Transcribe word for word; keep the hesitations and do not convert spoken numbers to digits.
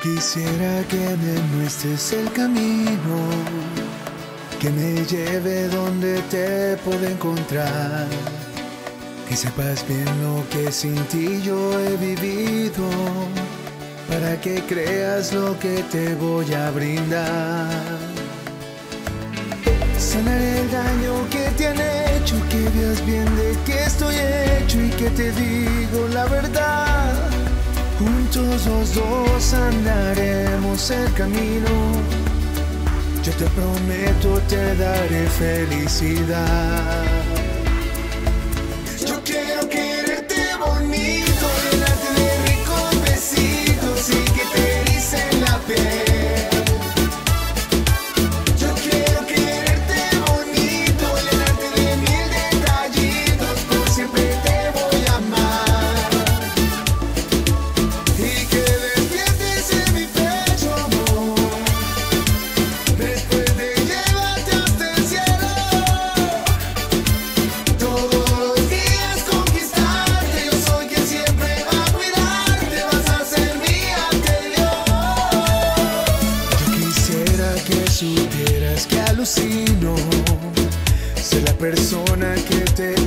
quisiera que me muestres el camino, que me lleve donde te puedo encontrar, que sepas bien lo que sin ti yo he vivido, para que creas lo que te voy a brindar. Sanaré el daño que te han hecho, que veas bien de qué estoy hecho y que te digo la verdad. Juntos los dos andaremos el camino, yo te prometo te daré felicidad. Yo quiero quererte bonito, delante de mí con besitos y que te ericen la piel. Supieras que alucino, ser la persona que te